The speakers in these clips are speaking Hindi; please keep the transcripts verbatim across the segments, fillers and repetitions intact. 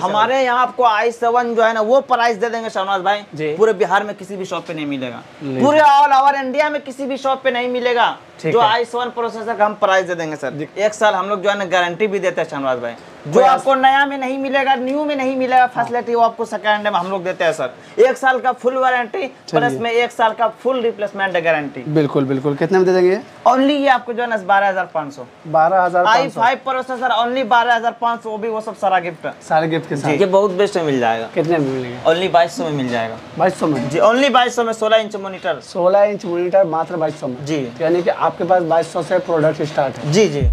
हमारे यहाँ आपको आई सेवन जो है ना वो प्राइस दे देंगे शहनाज भाई, पूरे बिहार में किसी भी शॉप पे नहीं मिलेगा, पूरे ऑल ओवर इंडिया में किसी भी शॉप पे नहीं मिलेगा जो आई सेवन प्रोसेसर का हम प्राइस दे देंगे सर। एक साल हम लोग जो है ना गारंटी भी देते हैं शहनाज भाई, जो आपको नया में नहीं मिलेगा, न्यू में नहीं मिलेगा फैसिलिटी, वो आपको सेकंड में हम लोग देते हैं सर। एक साल का फुल वारंटी प्लस में एक साल का फुल रिप्लेसमेंट गारंटी। बिल्कुल बिल्कुल, कितने में दे देंगे? ओनली ये आपको जो है ना बारह हजार पाँच सौ बारह हजार आई फाइव प्रोसेसर ओनली बारह हजार पाँच सौ, वो भी वो सब सारा गिफ्ट सारे गिफ्ट के साथ। ये बहुत बेस्ट में मिल जाएगा। कितने में मिलेगा? ओनली बाईस सौ में मिल जाएगा। बाईस सौ में जी, ओनली बाईस सौ में सोलह इंच मोनिटर, सोलह इंच मोनिटर मात्र बाईस सौ में जी, यानी की आपके पास बाईस सौ से प्रोडक्ट स्टार्ट है जी जी।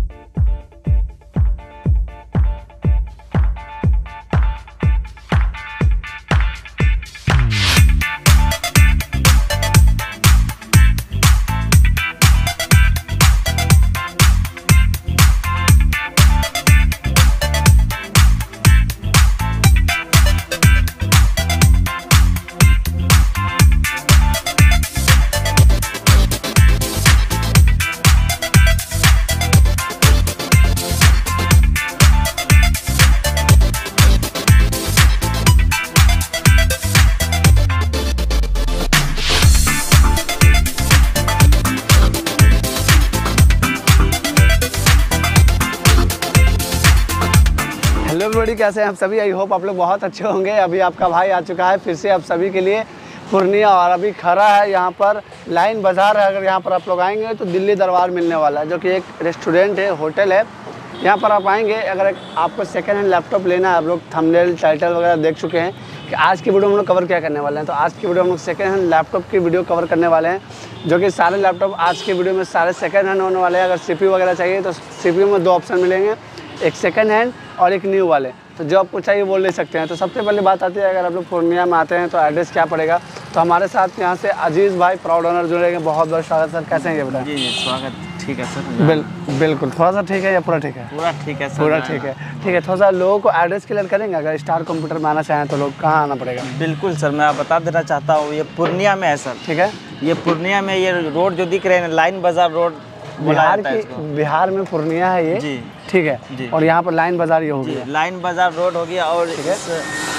कैसे हैं आप सभी? आई होप आप लोग बहुत अच्छे होंगे। अभी आपका भाई आ चुका है फिर से आप सभी के लिए पूर्णिया, और अभी खड़ा है यहाँ पर लाइन बाज़ार है। अगर यहाँ पर आप लोग आएंगे तो दिल्ली दरबार मिलने वाला है, जो कि एक रेस्टोरेंट है, होटल है। यहाँ पर आप आएंगे, अगर आपको सेकेंड हैंड लैपटॉप लेना है, आप लोग थंबनेल टाइटल वगैरह देख चुके हैं कि आज की वीडियो हम लोग कवर क्या करने वाले हैं। तो आज की वीडियो हम लोग सेकेंड हैंड लैपटॉप की वीडियो कवर करने वाले हैं, जो कि सारे लैपटॉप आज की वीडियो में सारे सेकेंड हैंड होने वाले हैं। अगर सी पी यू वगैरह चाहिए तो सी पी यू में दो ऑप्शन मिलेंगे, एक सेकेंड हैंड और एक न्यू वाले, तो जो आपको चाहिए वो ले सकते हैं। तो सबसे पहले बात आती है, अगर आप लोग पूर्णिया में आते हैं तो एड्रेस क्या पड़ेगा? तो हमारे साथ यहाँ से अजीज भाई प्राउड ऑनर जुड़ेंगे। बहुत बहुत स्वागत सर, कैसे हैं ये बताएं? जी जी स्वागत, ठीक है सर। बिल, बिल्कुल थोड़ा सा ठीक है या पूरा ठीक है? पूरा ठीक है सर, पूरा ठीक है। ठीक है, थोड़ा सा लोगों को एड्रेस क्लियर करेंगे, अगर स्टार कंप्यूटर में आना चाहें तो लोग कहाँ आना पड़ेगा? बिल्कुल सर, मैं बता देना चाहता हूँ, ये पूर्णिया में है सर, ठीक है। ये पूर्णिया में ये रोड जो दिख रहे हैं लाइन बाज़ार रोड, बिहार की, बिहार में पूर्णिया है ये, ठीक है। और यहाँ पर लाइन बाजार ये हो गया, लाइन बाजार रोड हो गया। और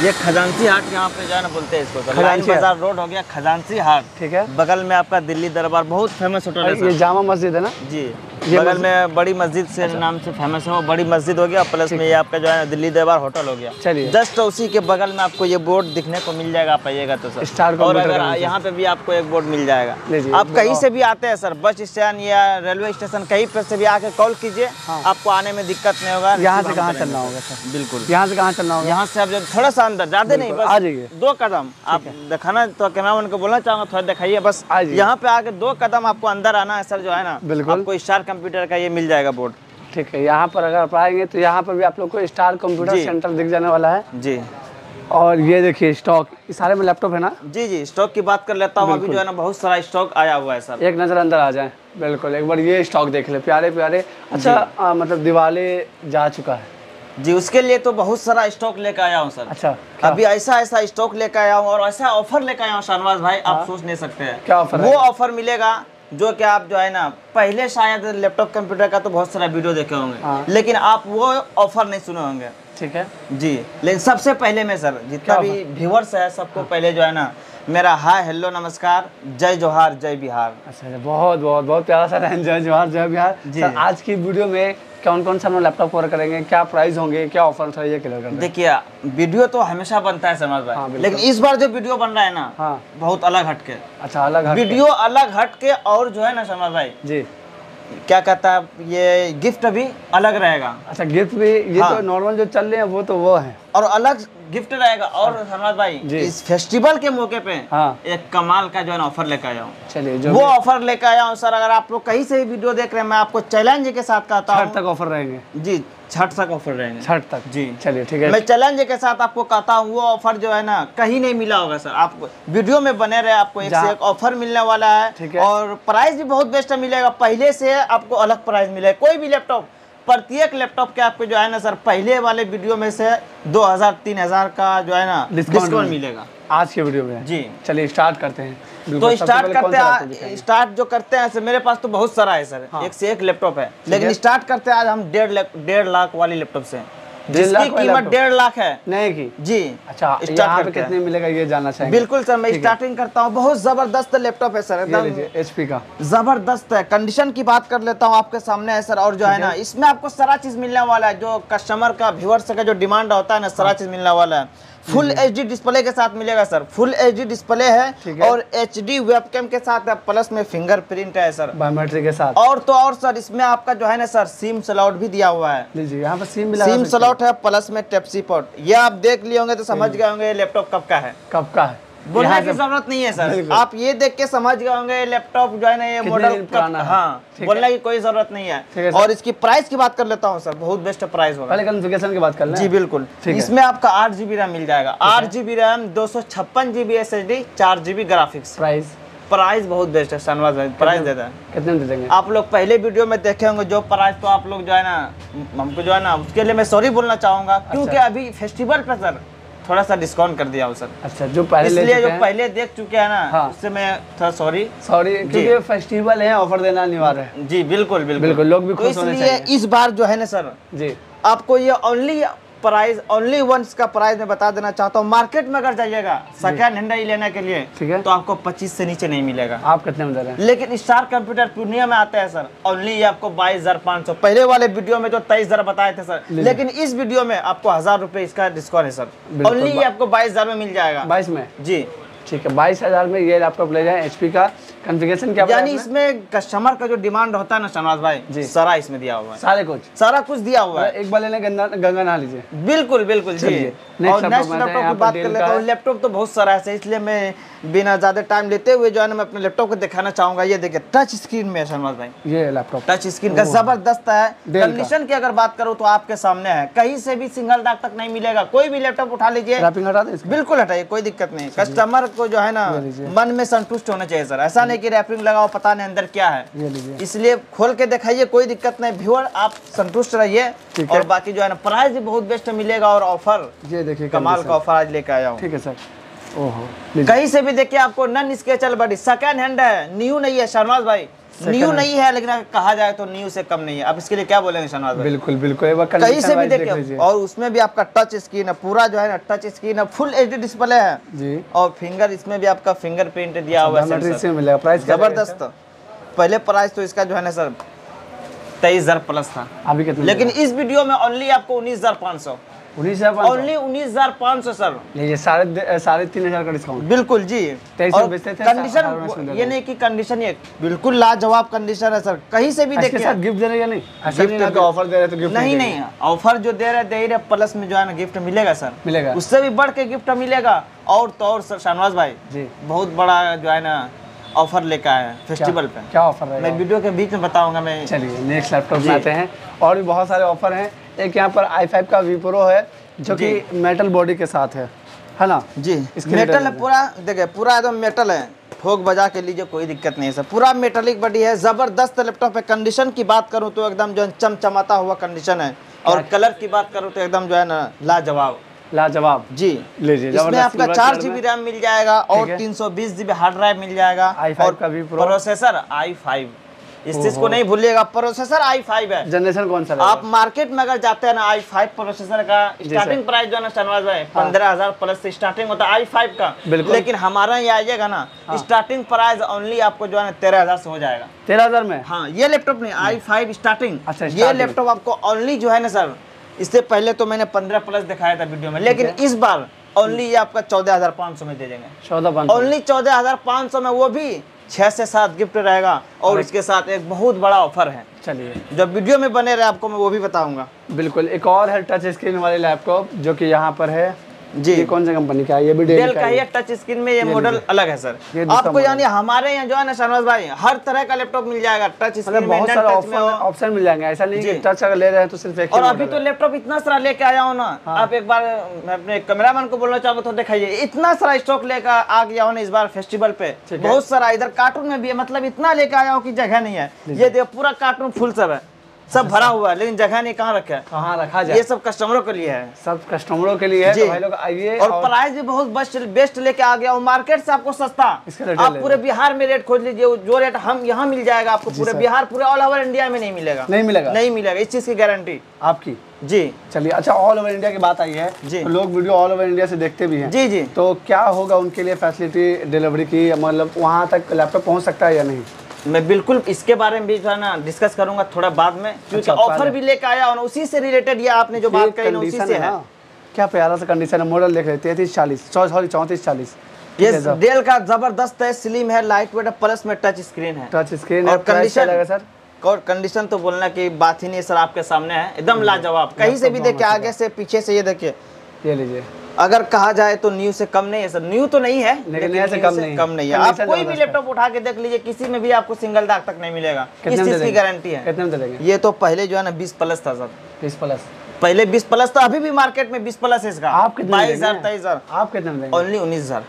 ये खजांची हाट यहाँ पे जाना बोलते हैं इसको, तो लाइन बाजार रोड हो गया, खजांची हाट, ठीक है। बगल में आपका दिल्ली दरबार बहुत फेमस होटल है, ये जामा मस्जिद है ना जी, ये बगल में बड़ी मस्जिद से नाम से फेमस है, वो बड़ी मस्जिद हो गया। प्लस में ये आपका जो है दिल्ली दरबार होटल हो गया। चलिए, जस्ट उसी के बगल में आपको ये बोर्ड दिखने को मिल जाएगा, आप आइएगा तो सर स्टार को। और अगर यहाँ पे भी आपको एक बोर्ड मिल जाएगा, आप कहीं से भी आते हैं सर, बस स्टैंड या रेलवे स्टेशन कहीं पर से भी आके कॉल कीजिए, आपको आने में दिक्कत नहीं होगा। यहाँ से कहाँ चलना होगा सर? बिल्कुल, यहाँ से कहाँ चलना होगा? यहाँ से आप जो थोड़ा सा अंदर, ज्यादा नहीं, बस आ जाइए दो कदम। आप दिखाना तो कैमरा मैन को बोलना चाहूँगा थोड़ा दिखाइए, बस यहाँ पे आके दो कदम आपको अंदर आना है सर, जो है ना बिल्कुल आपको स्टार कंप्यूटर का ये मिल जाएगा बोर्ड, ठीक है। यहाँ पर अगर आप आएंगे तो यहाँ पर भी आप लोग को स्टार कंप्यूटर सेंटर दिख जाने वाला है जी। और ये देखिए स्टॉक, इस सारे में लैपटॉप है ना जी जी। स्टॉक की बात कर लेता हूँ, अभी जो है ना बहुत सारा स्टॉक आया हुआ है सर, एक नज़र अंदर आ जाए। बिल्कुल, एक बार ये स्टॉक देख ले, प्यारे प्यारे। अच्छा आ, मतलब दिवाली जा चुका है जी, उसके लिए तो बहुत सारा स्टॉक लेकर आया हूँ सर। अच्छा, अभी ऐसा ऐसा स्टॉक लेकर आया हूँ और ऐसा ऑफर लेकर आया हूँ शाहनवाज भाई, आप सोच नहीं सकते हैं क्या ऑफर। वो ऑफर मिलेगा जो कि आप जो है ना पहले शायद लैपटॉप कंप्यूटर का तो बहुत सारा वीडियो देखे होंगे, लेकिन आप वो ऑफर नहीं सुने होंगे, ठीक है जी। लेकिन सबसे पहले मैं सर जितना भी व्यूअर्स है सबको पहले जो है ना मेरा हाय हेलो नमस्कार जय जोहार जय बिहार। अच्छा, बहुत बहुत बहुत प्यारा सा जय जोहार जय बिहार जी। आज की वीडियो में कौन कौन सा हम लैपटॉप कवर करेंगे, क्या प्राइस होंगे, क्या ऑफर था, ये क्लियर कर देखिए। वीडियो तो हमेशा बनता है समझ भाई, हाँ, लेकिन इस बार जो वीडियो बन रहा है ना, हाँ, बहुत अलग हटके। अच्छा, अलग हट वीडियो, अलग हटके, और जो है ना समझ भाई जी क्या कहता है, ये गिफ्ट भी अलग रहेगा। अच्छा, गिफ्ट भी ये हाँ। तो नॉर्मल जो चल रहे हैं वो तो वो है, और अलग गिफ्ट रहेगा। और हरनाथ भाई इस फेस्टिवल के मौके पे हाँ। एक कमाल का जो है ऑफर लेकर आया हूँ। चलिए, वो ऑफर लेकर आया हूँ सर, अगर आप लोग कहीं से भी वीडियो देख रहे हैं, मैं आपको चैलेंज के साथ कहता हूँ, छठ तक ऑफर रहेंगे जी, छठ तक ऑफर रहेंगे, छठ तक जी। चलिए ठीक है, मैं चैलेंज के साथ आपको कहता हूँ वो ऑफर जो है ना कहीं नहीं मिला होगा सर। आपको वीडियो में बने रहे, आपको एक से एक ऑफर मिलने वाला है, और प्राइस भी बहुत बेस्ट मिलेगा। पहले से आपको अलग प्राइस मिलेगा, कोई भी लैपटॉप, प्रत्येक लैपटॉप के आपको जो है ना सर पहले वाले वीडियो में से दो हजार तीन हजार का जो है ना डिस्काउंट मिलेगा आज के वीडियो में जी। चलिए स्टार्ट करते हैं, तो स्टार्ट करते हैं, स्टार्ट जो करते हैं सर, मेरे पास तो बहुत सारा है सर, हाँ। एक से एक लैपटॉप है, लेकिन स्टार्ट करते हैं आज हम डेढ़ लाख डेढ़ लाख वाली लैपटॉप से। जिसकी कीमत डेढ़ लाख है नए की जी। अच्छा, यहाँ पे कितने मिलेगा ये जानना चाहेंगे। बिल्कुल सर, मैं स्टार्टिंग करता हूँ। बहुत जबरदस्त लैपटॉप है सर, एकदम एचपी का जबरदस्त है। कंडीशन की बात कर लेता हूँ, आपके सामने है सर। और जो है ना, इसमें आपको सारा चीज मिलने वाला है जो कस्टमर का, व्यूअर्स का जो डिमांड होता है ना, सारा चीज मिलने वाला है। फुल एचडी डिस्प्ले के साथ मिलेगा सर, फुल एचडी डिस्प्ले है और एचडी वेबकैम के साथ है, प्लस में फिंगरप्रिंट है सर, बायोमेट्रिक के साथ। और तो और सर, इसमें आपका जो है ना सर, सिम स्लॉट भी दिया हुआ है। यहाँ पर सिम सिम स्लॉट है, प्लस में टाइप सी पोर्ट। ये आप देख लिए होंगे तो समझ गए होंगे लैपटॉप कब का है, कब का है, बोलने की जरूरत नहीं है सर। आप ये देख के समझ गए होंगे लैपटॉप जो है ना, ये मॉडल पुराना, हाँ, बोलने की कोई जरूरत नहीं है। और इसकी प्राइस की बात कर लेता हूँ सर, बहुत बेस्ट प्राइस होगा। पहले कॉन्फ़िगरेशन की बात कर लें जी। बिल्कुल, इसमें आपका आठ जीबी रैम मिल जाएगा, आठ जीबी रैम दो सौ छप्पन जीबी एस एस डी चार जीबी ग्राफिक्स। प्राइस प्राइस बहुत बेस्ट है शानवाज भाई, प्राइस देता है। कितने में दे देंगे? आप लोग पहले वीडियो में देखे होंगे जो प्राइस, तो आप लोग जो है ना, हमको जो है ना उसके लिए मैं सॉरी बोलना चाहूँगा, क्योंकि अभी फेस्टिवल पर सर थोड़ा सा डिस्काउंट कर दिया सर। अच्छा, जो पहले इसलिए जो पहले देख चुके हैं ना, हाँ। उससे मैं थोड़ा सॉरी सॉरी क्योंकि फेस्टिवल है, ऑफर देना अनिवार्य है जी। बिल्कुल बिल्कुल बिल्कुल, लोग भी खुश होने चाहिए। इस बार जो है ना सर जी, आपको ये ओनली प्राइस, ओनली वंस का प्राइस मैं बता देना चाहता हूँ। मार्केट में अगर जाइएगा सेकेंड हैंड ही लेने के लिए, ठीक है, तो आपको पच्चीस से नीचे नहीं मिलेगा। आप कितने में दे रहे हैं? लेकिन स्टार कंप्यूटर पूर्णिया में आता है सर, ओनली आपको बाईस हजार पाँच सौ। पहले वाले वीडियो में जो तेईस हजार बताए थे सर, लेकिन इस वीडियो में आपको हजार रुपए इसका डिस्काउंट है सर। ओनली आपको बाईस हजार में मिल जाएगा, बाईस में जी। ठीक है, बाईस हजार में ये लैपटॉप ले जाए। एचपी का कॉन्फ़िगरेशन क्या, यानी इसमें कस्टमर का जो डिमांड होता है ना शहनाज भाई जी, सारा इसमें दिया हुआ है, सारे कुछ सारा कुछ दिया हुआ है। एक बार लेने गंगा ना लीजिए। बिल्कुल बिल्कुल जी। और नेक्स्ट लैपटॉप की बात कर लेता हूँ। लैपटॉप तो बहुत सारा है, इसलिए मैं बिना ज्यादा टाइम लेते हुए जो है ना, मैं अपने लैपटॉप को दिखाना चाहूंगा। ये देखिए, टच स्क्रीन में शहनाज भाई, ये लैपटॉप टच स्क्रीन का जबरदस्त है। कंडीशन की अगर बात करूँ तो आपके सामने है, कहीं से भी सिंगल दाग तक नहीं मिलेगा। कोई भी लैपटॉप उठा लीजिए, बिल्कुल हटाइए, कोई दिक्कत नहीं। कस्टमर को जो है ना मन में संतुष्ट होना चाहिए सर, ऐसा कि रैपिंग लगाओ पता नहीं अंदर क्या है, इसलिए खोल के दिखाइए, कोई दिक्कत नहीं। व्यूअर आप संतुष्ट रहिए। और बाकी जो है ना, प्राइस भी बहुत बेस्ट मिलेगा और ऑफर, ये देखिए कमाल का ऑफर आज लेके आया हूं। ठीक है सर, ओहो, कहीं से भी देखिए आपको नन स्केचल बॉडी, सेकंड हैंड है, न्यू नहीं है शहनाज भाई, न्यू नहीं है, लेकिन अगर कहा जाए तो न्यू से कम नहीं है। अब इसके लिए क्या बोलेंगे शहनाज भाई? बिल्कुल बिल्कुल, कहीं से भी देखिए। और उसमें भी आपका टच स्क्रीन है, पूरा जो है ना टच स्क्रीन है, फुल एचडी डिस्प्ले है जी। और फिंगर, इसमें भी आपका फिंगरप्रिंट दिया हुआ है। प्राइस जबरदस्त, पहले प्राइस तो इसका जो है ना सर तेईस हजार प्लस था, अभी कितना, लेकिन इस वीडियो में ओनली आपको उन्नीस हजार पाँच सौ ओनली उन्नीस हजार पाँच सौ सर। ये साढ़े साढ़े तीन हजार का डिस्काउंट। बिल्कुल जी, कंडीशन ये नहीं कि कंडीशन ये बिल्कुल लाजवाब कंडीशन है सर। कहीं से भी देखिए, गिफ्ट दे रहे या नहीं, गिफ्ट का ऑफर दे रहे तो गिफ्ट नहीं नहीं ऑफर जो दे रहे दे रहे प्लस में जो है ना गिफ्ट मिलेगा सर, मिलेगा, उससे भी बढ़ के गिफ्ट मिलेगा। और तो और सर शाहनवाज भाई जी, बहुत बड़ा जो है ना ऑफर लेकर आए हैं फेस्टिवल पे। क्या ऑफर है? मैं वीडियो के बीच में बताऊंगा मैं। चलिए नेक्स्ट लैपटॉप में आते हैं, और भी बहुत सारे ऑफर हैं। एक यहाँ पर आई फाइव का वी प्रो है जो कि मेटल बॉडी के साथ है, है ना जी। मेटल है पूरा, देखिए पूरा एकदम मेटल है, ठोक बजा के लीजिए, कोई दिक्कत नहीं है सर। पूरा मेटलिक बॉडी है, जबरदस्त लैपटॉप है। कंडीशन की बात करूँ तो एकदम जो है चमचमाता हुआ कंडीशन है। और कलर की बात करूँ तो एकदम जो है ना लाजवाब लाजवाब जी। लीजिए, इसमें आपका चार जीबी रैम मिल जाएगा और तीन सौ बीस जीबी हार्ड ड्राइव मिल जाएगा। आई फाइव का भी प्रोसेसर आई फाइव, इस चीज को नहीं भूलिएगा, प्रोसेसर आई फाइव है। जनरेशन कौन सा? आप मार्केट में अगर जाते हैं ना, आई फाइव प्रोसेसर का स्टार्टिंग प्राइस जो है ना शहनाज भाई पंद्रह हजार प्लस से स्टार्टिंग होता है आई फाइव का। लेकिन हमारा यहाँ आइएगा ना, स्टार्टिंग प्राइस ओनली आपको जो है ना तेरह हजार से हो जाएगा। तेरह हजार में हाँ, ये लैपटॉप नहीं, आई फाइव स्टार्टिंग। ये लैपटॉप आपको ओनली जो है ना सर, इससे पहले तो मैंने पंद्रह प्लस दिखाया था वीडियो में, लेकिन इस बार ओनली ये आपका चौदह हजार पाँच सौ में दे देंगे। चौदह ओनली चौदह हजार पाँच सौ में, वो भी छः से सात गिफ्ट रहेगा। और इसके साथ एक बहुत बड़ा ऑफर है, चलिए जब वीडियो में बने रहे आपको मैं वो भी बताऊंगा। बिल्कुल, एक और है टच स्क्रीन वाले लैपटॉप जो कि यहाँ पर है जी। ये कौन सा कंपनी का है? ये भी डेल का ही है। टच स्क्रीन में ये मॉडल अलग है सर। आपको यानी हमारे यहाँ जो है ना शहनाज भाई, हर तरह का लैपटॉप मिल जाएगा। टच स्क्रीन बहुत सारे ऑप्शन मिल जाएंगे, ऐसा नहीं कि टच अगर ले रहे हैं तो सिर्फ एक। और अभी तो लैपटॉप इतना सारा लेके आया हूँ ना, आप एक बार मैं अपने कैमरामैन को बोलना चाहूँ तो दिखाइए, इतना सारा स्टॉक लेकर आ गया हूँ इस बार फेस्टिवल पे। बहुत सारा इधर कार्टून में भी है, मतलब इतना लेके आया हूँ की जगह नहीं है। ये देखो पूरा कार्टून फुल सब है। सब भरा हुआ है लेकिन जगह नहीं, कहाँ रखा है, कहाँ रखा जाए। ये सब कस्टमरों के लिए है, सब कस्टमरों के लिए है। तो भाई लोग आइए, और, और प्राइस भी बहुत बेस्ट लेके आ गया हूँ मार्केट से, आपको सस्ता। आप पूरे बिहार में रेट खोज लीजिए, जो रेट हम यहाँ मिल जाएगा आपको पूरे बिहार, पूरे ऑल ओवर इंडिया में नहीं मिलेगा, नहीं मिलेगा, नहीं मिलेगा। इस चीज की गारंटी आपकी जी। चलिए, अच्छा ऑल ओवर इंडिया की बात आई है जी, तो लोग वीडियो ऑल ओवर इंडिया से देखते भी हैं जी जी, तो क्या होगा उनके लिए फैसिलिटी डिलीवरी की, मतलब वहाँ तक लैपटॉप पहुँच सकता है या नहीं? मैं बिल्कुल इसके बारे में भी जो है ना डिस्कस करूंगा थोड़ा बाद में, क्योंकि ऑफर भी लेकर आया और उसी से रिलेटेड ये आपने जो बात कही ना उसी से है। क्या प्यारा सा कंडीशन है, मॉडल देख रहे तैतीस चालीस सॉरी चौंतीस चालीस ये डेल का जबरदस्त है, स्लिम है, लाइट वेट है, प्लस में टच स्क्रीन है, टच स्क्रीन और कंडीशन सर, और कंडीशन तो बोलना की बात ही नहीं सर, आपके सामने है एकदम लाजवाब। कहीं से भी देखिए, आगे से पीछे से, ये देखिए, ये लीजिए, अगर कहा जाए तो न्यू से कम नहीं है सर, न्यू तो नहीं है लेकिन न्यू से कम नहीं, कम नहीं है। आप कोई भी लैपटॉप उठा के देख लीजिए, किसी में भी आपको सिंगल दाग तक नहीं मिलेगा, इस चीज की गारंटी है। कितने में देंगे? ये तो पहले जो है ना बीस प्लस था सर, बीस प्लस, पहले बीस प्लस था, अभी भी मार्केट में बीस प्लस है इसका। आप कितने? बाईस हजार, तेईस हजार। आप कितने? ओनली उन्नीस हजार,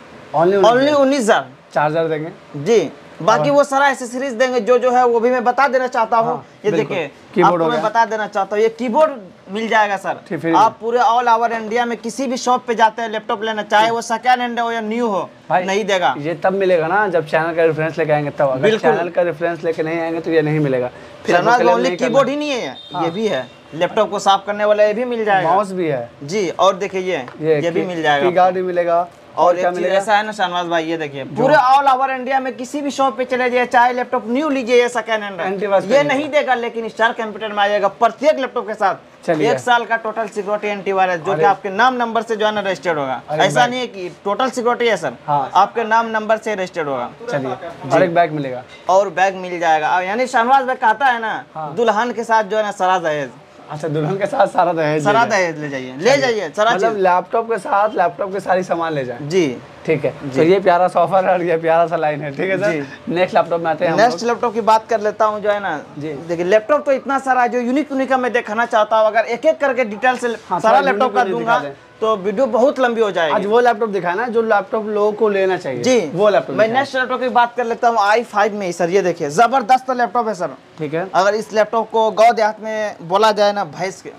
ओनली उन्नीस हजार। चार हजार देंगे जी, बाकी वो सारा एसेसरीज देंगे जो जो है, वो भी मैं बता देना चाहता हूँ। हाँ, ये देखिए आपको मैं बता देना चाहता हूँ, ये कीबोर्ड मिल जाएगा सर। आप पूरे ऑल ओवर इंडिया में किसी भी शॉप पे जाते हैं लैपटॉप लेना, चाहे वो सेकंड हैंड हो या न्यू हो, नहीं देगा। ये तब मिलेगा ना जब चैनल का रेफरेंस लेके आएंगे, तब। अगर चैनल का रेफरेंस लेके नहीं आएंगे तो ये नहीं मिलेगा। ओनली कीबोर्ड ही नहीं है, ये भी है, लैपटॉप को साफ करने वाला ये भी मिल जाएगा, माउस भी है जी, और देखिए ये ये भी मिल जाएगा, कीबोर्ड भी मिलेगा। और एक चीज ऐसा है ना शाहनवाज भाई, ये देखिए पूरे ऑल ओवर इंडिया में किसी भी शॉप पे चले जाइए, चाहे लैपटॉप न्यू लीजिए या सेकंड हैंड, ये नहीं देगा, लेकिन स्टार कंप्यूटर में आ जाएगा प्रत्येक लैपटॉप के साथ। एक साल का टोटल सिक्योरिटी एंटीवायरस, जो कि आपके नाम नंबर से जो है ना रजिस्टर्ड होगा, ऐसा नहीं है कि टोटल सिक्योरिटी है सर। हाँ, आपके नाम नंबर से रजिस्टर्ड होगा। चलिए, और एक बैग मिलेगा, और बैग मिल जाएगा। यानी शाहनवाज भाई कहता है ना, दुल्हन के साथ जो है ना सारा दहेज। अच्छा, दुल्हन के साथ सारा दहेज, सारा दहेज ले जाइए, ले जाइए, मतलब लैपटॉप के साथ, लैपटॉप के सारी सामान ले जाए जी। ठीक है, तो ये प्यारा सा ऑफर है और ये प्यारा सा लाइन है। ठीक है सर, नेक्स्ट लैपटॉप में आते हैं। नेक्स्ट लैपटॉप की बात कर लेता हूँ जो है ना जी। देखिए लैपटॉप तो इतना सारा है जो यूनिक यूनिक मैं दिखाना चाहता हूँ, अगर एक एक करके डिटेल से सारा लैपटॉप कर दूंगा तो वीडियो बहुत लंबी हो जाएगी। आज वो लैपटॉप दिखाना जो लैपटॉप लोगों को लेना चाहिए जी, वो लैपटॉप। मैं नेक्स्ट लैपटॉप की बात कर लेता हूँ, आई फाइव में ही सर। ये देखिए जबरदस्त लैपटॉप है सर। ठीक है, अगर इस लैपटॉप को गाँव देहात में बोला जाए ना भैंस के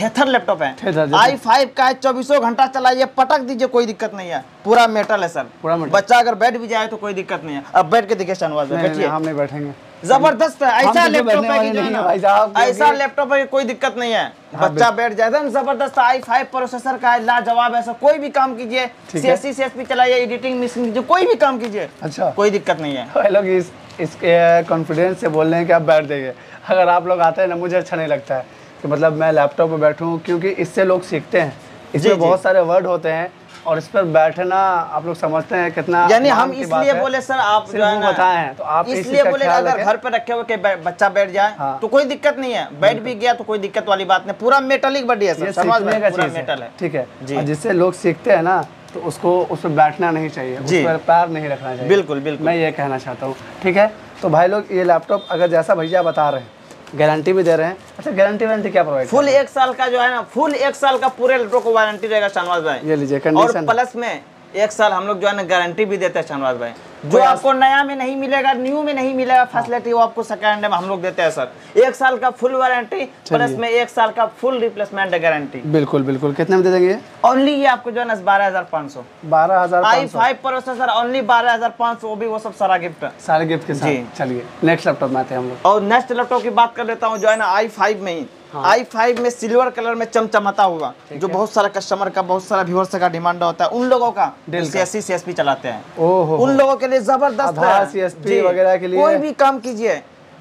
थिएटर लैपटॉप है। आई फाइव का चौबीसों घंटा चलाइए, पटक दीजिए, कोई दिक्कत नहीं है, पूरा मेटल है सर, पूरा मेटल। बच्चा अगर बैठ भी जाए तो कोई दिक्कत नहीं है। अब बैठ के देखिए शाहनवाज, बैठिए, हम नहीं बैठेंगे, जबरदस्त है। ऐसा लैपटॉप है, ऐसा लैपटॉप है, कोई दिक्कत नहीं है, बच्चा बैठ जाए ना। जबरदस्त आई फाइव प्रोसेसर का है, लाजवाब है सर। कोई भी काम कीजिए, सीएससी सीएसपी चलाइए, एडिटिंग मिक्सिंग कीजिए, कोई भी काम कीजिए, अच्छा कोई दिक्कत नहीं है। इसके कॉन्फिडेंस से बोल रहे हैं कि आप बैठ जाइए। अगर आप लोग आते हैं ना, मुझे अच्छा नहीं लगता है कि मतलब मैं लैपटॉप पर बैठूं, क्योंकि इससे लोग सीखते हैं, इसमें बहुत सारे वर्ड होते हैं और इस पर बैठना आप लोग समझते हैं कितना। यानी हम इसलिए बोले सर, आप जो है ना बताएं तो आप इसलिए बोले, अगर घर पे रखे हुए कि बच्चा बैठ जाए। हाँ, तो कोई दिक्कत नहीं है, बैठ भी गया तो कोई दिक्कत वाली बात नहीं, पूरा मेटलिक बॉडी है सर, समझ में पूरा मेटल है। ठीक है, जिससे लोग सीखते हैं ना, तो उसको उस पर बैठना नहीं चाहिए, उस पर पैर नहीं रखना चाहिए। बिल्कुल बिल्कुल, मैं ये कहना चाहता हूँ। ठीक है, तो भाई लोग ये लैपटॉप अगर जैसा भैया बता रहे हैं, गारंटी भी दे रहे हैं। अच्छा, गारंटी वारंटी क्या प्रोवाइड? फुल एक साल का जो है ना, फुल एक साल का पूरे लैपटॉप को वारंटी रहेगा शाहनवाज भाई। ये लीजिए कंडीशन, और प्लस में एक साल हम लोग जो है ना गारंटी भी देते हैं शाहनवाज भाई। जो आपको नया में नहीं मिलेगा, न्यू में नहीं मिलेगा फैसिलिटी, वो आपको सेकंड में हम लोग देते हैं सर। एक साल का फुल वारंटी प्लस में एक साल का फुल रिप्लेसमेंट गारंटी। बिल्कुल बिल्कुल, कितने में दे देंगे? ओनली ये आपको जो है ना बारह हजार पाँच सौ, बारह हजार आई फाइव प्रोसेसर ओनली बारह हजार पाँच सौ, वो भी वो सब सारा गिफ्ट, सारे गिफ्ट के साथ। चलिए नेक्स्ट लैपटॉप में आते हैं हम लोग, और नेक्स्ट लैपटॉप की बात कर लेता हूँ जो है ना आई फाइव में ही। आई फाइव में सिल्वर कलर में चमचमाता हुआ, जो बहुत सारा कस्टमर का, बहुत सारा व्यूअर्स का डिमांड होता है, उन लोगों का सीएससी सीएसपी चलाते हैं, उन लोगों के लिए जबरदस्त है। सीएसपी वगैरह के लिए कोई भी काम कीजिए,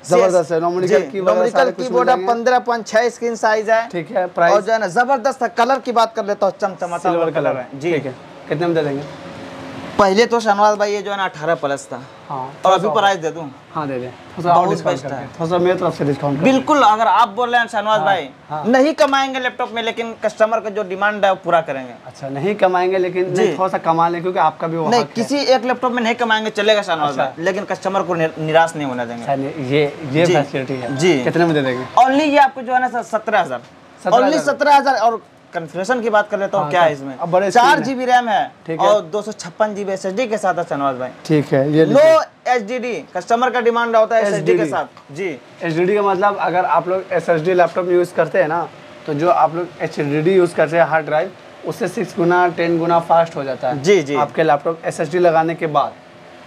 जबरदस्त है। नॉमिनिकल कीबोर्ड है, पंद्रह पॉइंट छह स्क्रीन साइज है। ठीक है, और जो है ना जबरदस्त है। कलर की बात कर लेता हूँ, चमचमाता सिल्वर कलर है जी। कितने में दे देंगे? पहले तो शाहनवाज भाई ये जो है ना अठारह प्लस था। हाँ, और अभी प्राइस दे दूं? हाँ दे दे, बहुत बेस्ट है, थोड़ा मेरी तरफ से डिस्काउंट। बिल्कुल, अगर आप बोल रहे हैं शाहनवाज भाई नहीं कमाएंगे लैपटॉप में, लेकिन कस्टमर का जो डिमांड है वो पूरा करेंगे। अच्छा, नहीं कमाएंगे लेकिन थोड़ा सा कमा लें, क्योंकि आपका भी नहीं, किसी एक लैपटॉप में नहीं कमाएंगे चलेगा शाहनवाज भाई, लेकिन कस्टमर को निराश नहीं होना देंगे। ये ये फैसिलिटी है जी। कितने में दे देंगे? ओनली ये आपको जो है ना सत्रह हजार, ओनली सत्रह हजार। और कॉन्फ़िगरेशन की बात कर लेता हूँ, क्या है इसमें? चार जीबी रैम है और दो सौ छप्पन जीबी एस एस डी के साथ है शाहनवाज भाई। ठीक है, ये नो एसएसडी कस्टमर का डिमांड होता है एसएसडी के साथ। जी एसएसडी का मतलब अगर आप लोग एसएसडी लैपटॉप यूज करते हैं ना, तो जो आप लोग एचडीडी यूज करते हैं हार्ड ड्राइव, उससे सिक्स गुना टेन गुना फास्ट हो जाता है। जी जी आपके लैपटॉप एसएसडी लगाने के बाद,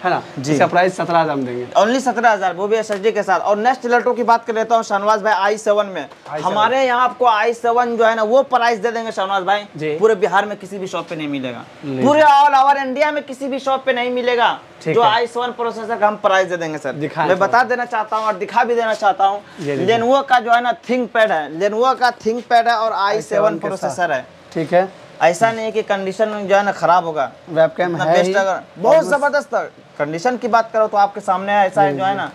है ना। जी इसका प्राइस सत्रह हजार देंगे, ओनली सत्रह हजार, वो भी एसएसडी के साथ। और नेक्स्ट लैपटॉप की बात कर लेता हूँ शाहनवाज भाई, आई सेवन में हमारे यहाँ आपको आई सेवन जो है ना वो प्राइस दे देंगे शाहनवाज भाई, पूरे बिहार में किसी भी शॉप पे नहीं मिलेगा, पूरे ऑल ओवर इंडिया में किसी भी शॉप पे नहीं मिलेगा। जो आई सेवन प्रोसेसर का हम प्राइस दे देंगे सर, मैं बता देना चाहता हूँ और दिखा भी देना चाहता हूँ। लेनोवो का जो है ना थिंक पैड है, लेनोवो का थिंक पैड है और आई सेवन प्रोसेसर है, ठीक है। ऐसा नहीं है कि कंडीशन जो है ना खराब होगा, वेबकैम है ही, बहुत जबरदस्त। कंडीशन की बात करो तो आपके सामने है, ऐसा है जो है ना।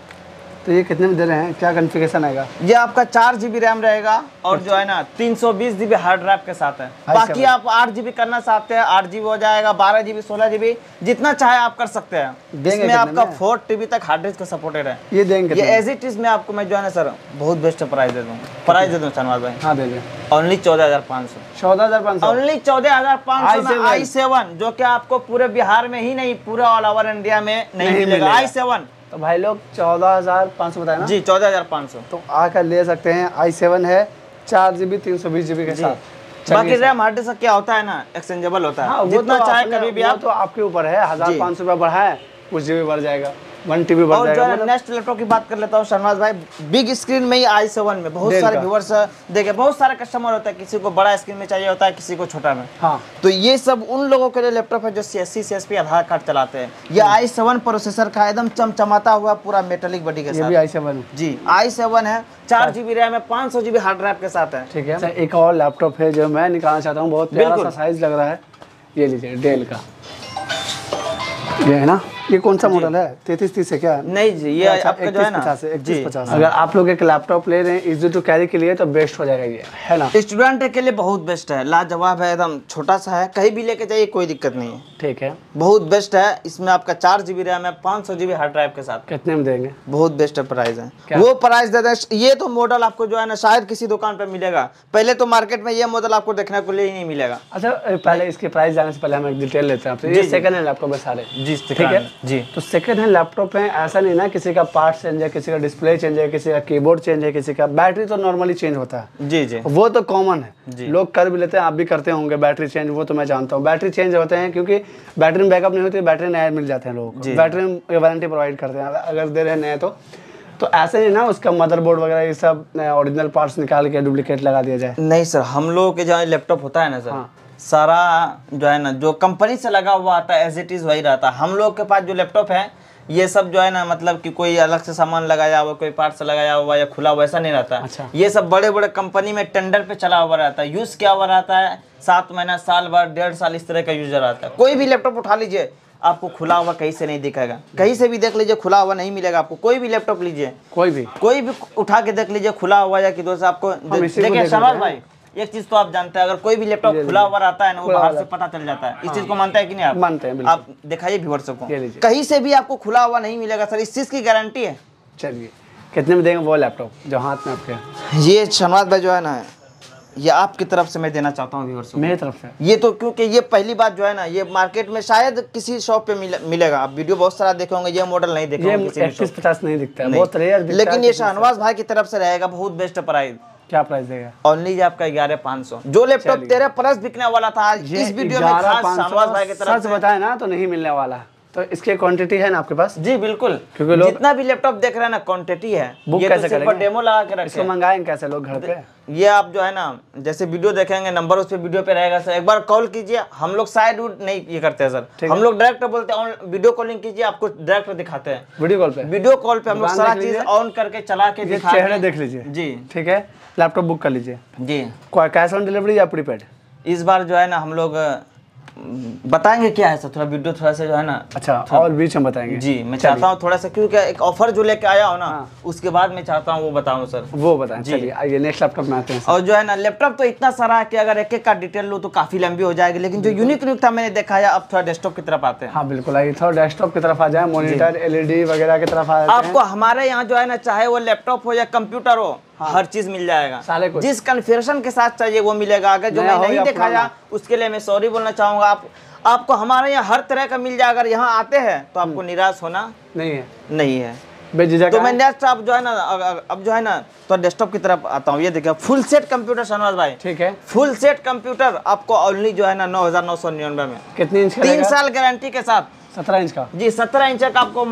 तो ये कितने में दे रहे हैं, क्या कॉन्फ़िगरेशन आएगा? ये आपका चार जीबी रैम रहेगा और जो है ना तीन सौ बीस जीबी हार्ड ड्राइव के साथ है। बाकी आप आठ जीबी करना चाहते हैं आठ जीबी हो जाएगा, बारह जीबी सोलह जीबी जितना चाहे आप कर सकते हैं। इसमें आपका फोर टीबी तक हार्ड ड्राइव का सपोर्टेड है। ये देंगे ये एज इट इज में आपको मैं जो है ना सर बहुत बेस्ट प्राइस दे दूँ, प्राइस दे दूँ शाहनवाज भाई। हाँ दे ओनली चौदह हजार पाँच सौ, चौदह हजार पाँच सौ ओनली चौदह हजार पाँच सौ आई सेवन, जो की आपको पूरे बिहार में ही नहीं पूरे ऑल ओवर इंडिया में नहीं मिलेगा आई सेवन। तो भाई लोग चौदह हजार पाँच सौ बताए ना? जी चौदह हजार पाँच सौ, तो आकर ले सकते हैं। आई सेवन है चार जीबी तीन सौ बीस जीबी के साथ। बाकी रैम हार्ड डिस्क क्या होता है ना एक्सचेंजेबल होता है। हाँ, वो जितना तो चाहे कभी भी आप, तो आपके ऊपर है। हजार पाँच सौ रुपया बढ़ाए कुछ जीबी बढ़ जाएगा, वन टीबी बढ़ जाएगा। नेक्स्ट लैपटॉप की बात कर लेता हूँ शाहनवाज भाई, बिग स्क्रीन में ही आई सेवन में बहुत सारे व्यूअर्स देखे, बहुत सारे कस्टमर होता है किसी को बड़ा स्क्रीन में चाहिए होता है, किसी को छोटा में। हाँ तो ये सब उन लोगों के लिए लैपटॉप है जो सीएससी सीएसपी आधार कार्ड चलाते हैं। ये आई सेवन प्रोसेसर का एकदम चमचमाता हुआ पूरा मेटेलिक बॉडी के साथ आई सेवन। जी आई सेवन है, चार जीबी रैम है, पाँच सौ जीबी हार्ड ड्राइव के साथ है, ठीक है। एक और लैपटॉप है जो मैं निकालना चाहता हूँ, बहुत प्यारा सा साइज लग रहा है, ये लीजिए डेल का, ये है ना। ये कौन सा मॉडल है? तैतीस तीस है क्या? नहीं जी ये आपका जो है ना इकतीस पचास। अगर आप लोग एक लैपटॉप ले रहे हैं इजी टू कैरी के लिए तो बेस्ट हो जाएगा ये, है ना। स्टूडेंट के लिए बहुत बेस्ट है, लाजवाब है, एकदम छोटा सा है, कहीं भी लेके जाइए कोई दिक्कत नहीं है, ठीक है, बहुत बेस्ट है। इसमें आपका चार जीबी रैम है, पाँच सौ जीबी हार्ड ड्राइव के साथ। कितने में देंगे? बहुत बेस्ट प्राइस है, वो प्राइस दे दें। ये तो मॉडल आपको जो है ना शायद किसी दुकान पर मिलेगा, पहले तो मार्केट में ये मॉडल आपको देखने को नहीं मिलेगा। अच्छा पहले इसके प्राइस जाने से पहले हम एक डिटेल लेते हैं आपसे। सेकंड हैंड लैपटॉप है सारे, जी ठीक है जी। तो सेकंड हैंड लैपटॉप है, ऐसा नहीं ना किसी का पार्ट चेंज है, किसी का डिस्प्ले चेंज है, किसी का कीबोर्ड चेंज है, किसी का बैटरी तो नॉर्मली चेंज होता है। जी जी वो तो कॉमन है, लोग कर भी लेते हैं, आप भी करते होंगे बैटरी चेंज, वो तो मैं जानता हूँ। बैटरी चेंज होते हैं क्योंकि बैटरी में बैकअप नहीं होती, बैटरी नया मिल जाते हैं लोग, बैटरी में वारंटी प्रोवाइड करते हैं अगर दे रहे हैं नए तो। तो ऐसे नहीं ना उसका मदरबोर्ड वगैरह ये सब ओरिजिनल पार्ट्स निकाल के डुप्लीकेट लगा दिया जाए। नहीं सर, हम लोगों के जहाँ लैपटॉप होता है ना सर, सारा जो है ना जो कंपनी से लगा हुआ आता है एज इट इज़ वही रहता है। हम लोग के पास जो लैपटॉप है ये सब जो है ना मतलब कि कोई अलग से सामान लगाया हुआ, कोई पार्ट से लगाया हुआ या खुला हुआ, ऐसा नहीं रहता। अच्छा। ये सब बड़े बड़े कंपनी में टेंडर पे चला हुआ रहता है, यूज़ किया हुआ रहता है, सात महीना साल भर डेढ़ साल इस तरह का यूजर आता है। कोई भी लैपटॉप उठा लीजिए आपको खुला हुआ कहीं से नहीं दिखेगा, कहीं से भी देख लीजिए खुला हुआ नहीं मिलेगा आपको। कोई भी लैपटॉप लीजिए, कोई भी कोई भी उठा के देख लीजिए खुला हुआ या कि दोस्त आपको। देखिए शाहनवाज भाई एक चीज तो आप जानते हैं, अगर कोई भी लैपटॉप खुला हुआ आता है ना वो बाहर से पता चल जाता है। इस चीज को मानते हैं कि नहीं आप? मानते हैं। आप दिखाइए व्यूअर्स को, कहीं से भी आपको खुला हुआ नहीं मिलेगा सर, इस चीज की गारंटी है। चलिए कितने में देंगे वो लैपटॉप जो हाथ में आपके? ये शाहनवाज भाई जो है ना ये आपकी तरफ से मैं देना चाहता हूँ व्यूअर्स को, मेरी तरफ से ये तो, क्योंकि ये पहली बात जो है ना ये मार्केट में शायद किसी शॉप पे मिलेगा। आप वीडियो बहुत सारा देखे होंगे, ये मॉडल नहीं देखे होंगे, लेकिन ये शाहनवाज भाई की तरफ से रहेगा बहुत बेस्ट प्राइस। क्या प्राइस देगा? ओनली आपका ग्यारह पाँच सौ। जो लैपटॉप तेरह प्लस बिकने वाला था इस वीडियो में खास शाहनवाज भाई की तरफ से बताया ना, तो नहीं मिलने वाला। तो इसके क्वांटिटी है ना आपके पास? जी बिल्कुल, क्योंकि लोग जितना भी लैपटॉप देख रहे हैं ना क्वांटिटी है। बुक ये कैसे करेंगे? डेमो लगा के रखें, इसको मंगाएंगे कैसे लोग घर पे? ये आप जो है ना जैसे वीडियो देखेंगे नंबर उस पे वीडियो पे रहेगा सर, एक बार कॉल कीजिए। हम लोग साइड नहीं ये करते हैं सर, हम लोग डायरेक्ट बोलते हैं वीडियो कॉलिंग कीजिए, आपको डायरेक्ट दिखाते हैं वीडियो कॉल पे। वीडियो कॉल पे हम लोग सारा चीज ऑन करके चला के दिखाते, देख लीजिए जी, ठीक है। लैपटॉप बुक कर लीजिए जी, कैश ऑन डिलीवरी या प्रीपेड? इस बार जो है ना हम लोग बताएंगे क्या है सर, थोड़ा वीडियो थोड़ा सा जो है ना अच्छा और बीच में बताएंगे जी। मैं चाहता हूँ थोड़ा सा क्योंकि एक ऑफर जो लेके आया हो ना। हाँ। उसके बाद मैं चाहता हूँ वो बताऊँ सर, वो बताएं जी। चलिए नेक्स्ट लैपटॉप में आते हैं। और जो है ना लैपटॉप तो इतना सारा है कि अगर एक एक का डिटेल लूँ तो काफी लंबी हो जाएगी, लेकिन जो यूनिक यूनिक था मैंने देखा है। अब थोड़ा डेस्कटॉप की तरफ आते हैं। हाँ बिल्कुल, आइए थोड़ा डेस्कटॉप की तरफ आ जाए, मॉनिटर एलईडी वगैरह की तरफ आ जाए। आपको हमारे यहाँ जो है ना चाहे वो लैपटॉप हो या कंप्यूटर हो, हाँ। हर चीज मिल जाएगा, जिस कन्फर्मेशन के साथ चाहिए वो मिलेगा। अगर जो मैं नहीं दिखाया उसके लिए मैं सॉरी बोलना चाहूँगा। आप आपको हमारे यहाँ हर तरह का मिल जाए, अगर यहाँ आते हैं तो आपको निराश होना नहीं है नहीं है तो मैं नेक्स्ट आप जो है ना अब जो है ना तो डेस्कटॉप की तरफ आता हूँ। ये देखिए फुल सेट कंप्यूटर सनवाज भाई, ठीक है, फुल सेट कंप्यूटर आपको ओनली जो है ना नौ हजार नौ सौ निन्यानवे में कितने इंच का, तीन साल गारंटी के साथ सत्रह इंच का, जी सत्रह इंच का आपको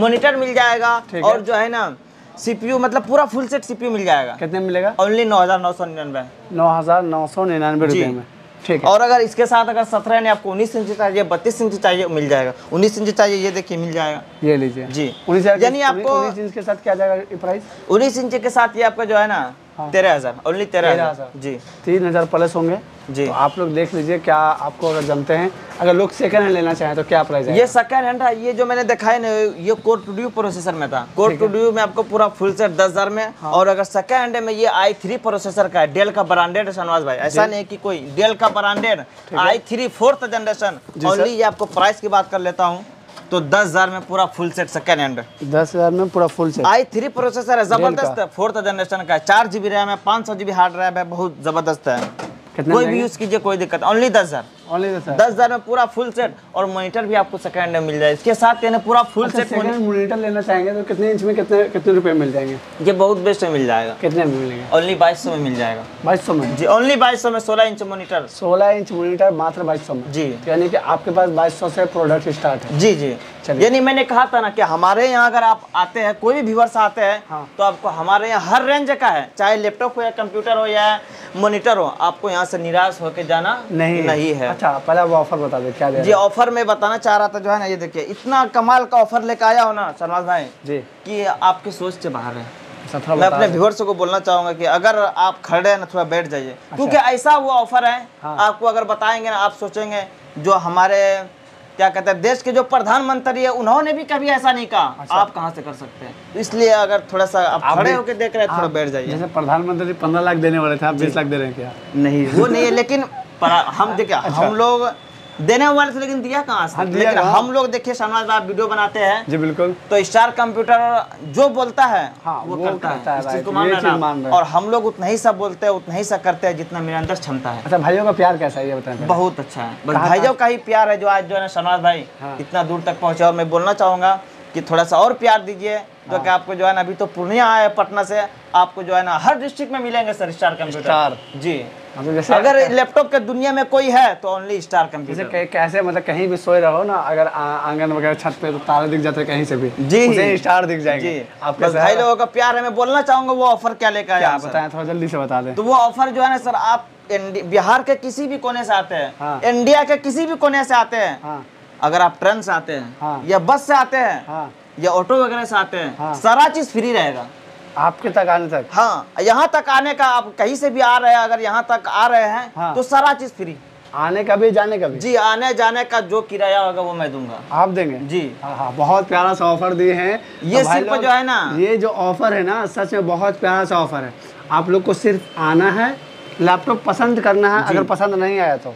मॉनिटर मिल जाएगा और जो है ना सीपीयू मतलब पूरा फुल सेट सीपीयू मिल जाएगा। कितने मिलेगा? ओनली नौ हजार नौ सौ निन्यानवे नौ हजार नौ सौ निन्यानवे रुपए में, ठीक है। और अगर इसके साथ अगर सत्रह यानी आपको उन्नीस इंच चाहिए, बत्तीस इंच चाहिए मिल जाएगा। उन्नीस इंच चाहिए ये देखिए मिल जाएगा, ये लीजिए जी उन्नीस यानी आपको उन्नीस इंच के साथ क्या जाएगा प्राइस? उन्नीस इंच के साथ ये आपका जो है ना तेरह हजार ओनली तेरह हजार जी तीन हजार प्लस होंगे जी। तो आप लोग देख लीजिए क्या आपको अगर जमते हैं। अगर लोग सेकंड हैंड लेना चाहें तो क्या प्राइस है? ये सेकंड हैंड है, ये जो मैंने दिखाया ना ये कोर टू ड्यू प्रोसेसर में था। कोर टू ड्यू में आपको पूरा फुल सेट दस हजार में हाँ। और अगर सेकंड हैंड में ये आई थ्री प्रोसेसर का है, डेल का ब्रांडेड शनवाज भाई, ऐसा नहीं की कोई डेल का branded I three fourth generation only. ये आपको प्राइस की बात कर लेता हूँ तो दस हजार में पूरा फुल सेट सेकंड हैंड, दस हजार में पूरा full set. I three processor है, जबरदस्त है, फोर्थ जनरेशन का है, चार जीबी रैम है, पाँच सौ जीबी हार्ड ड्राइव है, बहुत जबरदस्त है। कोई भी यूज कीजिए कोई दिक्कत, ओनली दस हजार ओनली दस हजार दस हजार में पूरा फुल सेट और मॉनिटर भी आपको सेकंड हैंड में मिल जाए। इसके साथ यानी पूरा फुल सेट मॉनिटर लेना चाहेंगे तो कितने इंच में कितने कितने रुपए मिल जाएंगे? ये बहुत बेस्ट में मिल जाएगा। कितने में मिलेगा? ओनली बाईस सौ में मिल जाएगा। बाईस सौ में जी ओनली बाईस सौ में सोलह इंच मोनीटर सोलह इंच मोनीटर मात्र बाईस सौ में जी। यानी कि आपके पास बाईस सौ से प्रोडक्ट स्टार्ट है जी जी। यानी मैंने कहा था ना कि हमारे यहाँ अगर आप आते हैं, कोई भी व्यूअर्स आते हैं हाँ। तो आपको हमारे यहाँ हर रेंज का है, चाहे लैपटॉप हो या कंप्यूटर हो या मॉनिटर हो, आपको यहाँ से निराश होकर जाना नहीं नहीं है। अच्छा पहले वो ऑफर बता दो क्या दे जी। ऑफर में बताना चाह रहा था जो है ना, ये देखिए इतना कमाल का ऑफर लेकर आया हो ना शनवाज भाई जी कि आपकी सोच से बाहर है। मैं अपने व्यूअर्स को बोलना चाहूंगा कि अगर आप खड़े हैं ना थोड़ा बैठ जाइए, क्योंकि ऐसा वो ऑफर है आपको अगर बताएंगे ना आप सोचेंगे जो हमारे क्या कहते हैं देश के जो प्रधानमंत्री है उन्होंने भी कभी ऐसा नहीं कहा। अच्छा। आप कहां से कर सकते हैं, इसलिए अगर थोड़ा सा आप खड़े होकर देख रहे हैं थोड़ा बैठ जाइए। जैसे प्रधानमंत्री पंद्रह लाख देने वाले थे, आप बीस लाख दे रहे हैं क्या? नहीं वो नहीं है, लेकिन हम देखिए अच्छा। हम लोग देने वाले थे लेकिन दिया कहाँ से, लेकिन हम लोग देखिए शनवाज आप वीडियो बनाते हैं जी बिल्कुल, तो स्टार कंप्यूटर जो बोलता है वो करता है और हम लोग उतना ही सब बोलते हैं उतना ही सब करते हैं जितना मेरे अंदर क्षमता है। अच्छा भाइयों का प्यार कैसा है ये बताएं? बहुत अच्छा है, बस भाइयों का ही प्यार है जो आज जो है ना शनवाज भाई इतना दूर तक पहुँचे। और मैं बोलना चाहूँगा कि थोड़ा सा और प्यार दीजिए तो कि आपको जो है ना अभी तो पूर्णिया आए पटना से, आपको जो है ना हर डिस्ट्रिक्ट में मिलेंगे सर स्टार कंप्यूटर जी। जैसे अगर लैपटॉप के दुनिया में कोई है तो ओनली स्टार कंप्यूटर। कैसे मतलब कहीं भी सोए रहो ना, अगर आंगन वगैरह छत पे तो तारे दिख जाते हैं कहीं से भी जी, स्टार दिख जाएंगे जी। आपके भाई लोगों का प्यार है। मैं बोलना चाहूंगा वो ऑफर क्या लेकर आया आप बताएं, थोड़ा जल्दी से बता दें। तो वो ऑफर जो है ना सर, आप बिहार के किसी भी कोने से आते हैं, इंडिया के किसी भी कोने से आते हैं, अगर आप ट्रेन से आते हैं या बस से आते हैं या ऑटो वगैरह से आते हैं, सारा चीज फ्री रहेगा आपके तक आने तक। हाँ यहाँ तक आने का, आप कहीं से भी आ रहे हैं अगर यहाँ तक आ रहे हैं हाँ। तो सारा चीज फ्री, आने का भी जाने का भी जी। आने जाने का जो किराया होगा वो मैं दूंगा, आप देंगे जी। हाँ हाँ बहुत प्यारा सा ऑफर दिए हैं ये तो सिर्फ जो है ना, ये जो ऑफर है ना सच में बहुत प्यारा सा ऑफर है। आप लोग को सिर्फ आना है, लैपटॉप पसंद करना है, अगर पसंद नहीं आया तो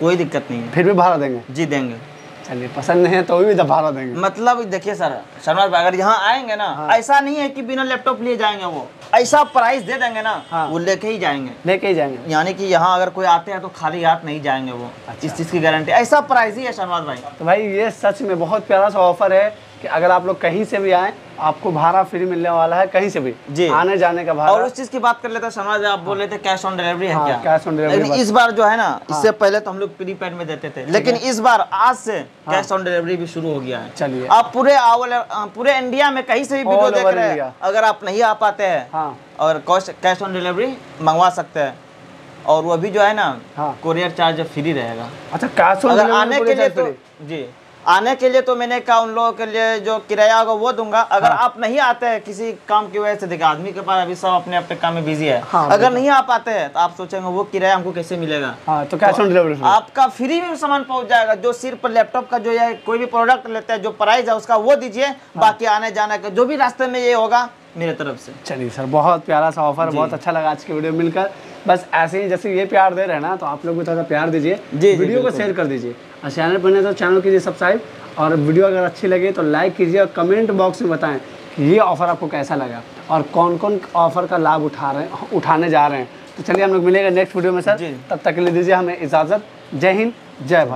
कोई दिक्कत नहीं है, फिर भी भाड़ा देंगे जी देंगे। चलिए पसंद नहीं है तो भी भाड़ा देंगे। मतलब देखिए सर शनवाज भाई अगर यहाँ आएंगे ना हाँ। ऐसा नहीं है कि बिना लैपटॉप लिए जाएंगे, वो ऐसा प्राइस दे देंगे ना हाँ। वो लेके ही जाएंगे लेके ही जाएंगे। यानी कि यहाँ अगर कोई आते हैं तो खाली हाथ नहीं जाएंगे वो, अच्छा। इस चीज की गारंटी, ऐसा प्राइस ही है शनवाज भाई। तो भाई ये सच में बहुत प्यारा सा ऑफर है कि अगर आप लोग कहीं से भी आए आपको भाड़ा फ्री मिलने वाला है, कहीं से भी जी आने जाने का भाड़ा। और उस चीज की बात कर लेते हैं शनवाज भाई, आप बोल रहे थे कैश ऑन डिलीवरी है क्या? कैश ऑन डिलीवरी इस बार जो है ना, इससे पहले तो हम लोग प्रीपेड में देते थे, लेकिन इस बार आज से कैश ऑन डिलीवरी भी शुरू हो गया है। चलिए आप पूरे पूरे इंडिया में कहीं से भी वीडियो देख रहे हैं, अगर आप नहीं आ पाते हैं और कैश ऑन डिलीवरी मंगवा सकते हैं, और वो भी जो है ना कोरियर चार्ज फ्री रहेगा। अच्छा कैश ऑन डिलीवरी आने के लिए तो जी, आने के लिए तो मैंने कहा उन लोगों के लिए जो किराया होगा वो दूंगा। अगर हाँ। आप नहीं आते हैं किसी काम की वजह से, देखा आदमी के पास अभी सब अपने अपने काम में बिजी है हाँ, अगर नहीं आ पाते हैं तो आप सोचेंगे वो किराया हमको कैसे मिलेगा हाँ, तो कैश ऑन डिलीवरी आपका फ्री में सामान पहुंच जाएगा। जो सिर्फ लैपटॉप का जो है कोई भी प्रोडक्ट लेते हैं जो प्राइस है उसका वो दीजिए, बाकी आने जाने का जो भी रास्ते में ये होगा मेरे तरफ से। चलिए सर बहुत प्यारा सा ऑफर, बहुत अच्छा लगा आज की वीडियो मिलकर। बस ऐसे ही जैसे ये प्यार दे रहे हैं ना तो आप लोग भी थोड़ा प्यार दीजिए, वीडियो को शेयर कर दीजिए और चैनल पर नहीं तो चैनल कीजिए सब्सक्राइब, और वीडियो अगर अच्छी लगे तो लाइक कीजिए और कमेंट बॉक्स में बताएं ये ऑफ़र आपको कैसा लगा और कौन कौन ऑफ़र का लाभ उठा रहे उठाने जा रहे हैं। तो चलिए हम लोग मिलेंगे नेक्स्ट वीडियो में सर, तब तक के लिए दीजिए हमें इजाज़त। जय हिंद जय भारत।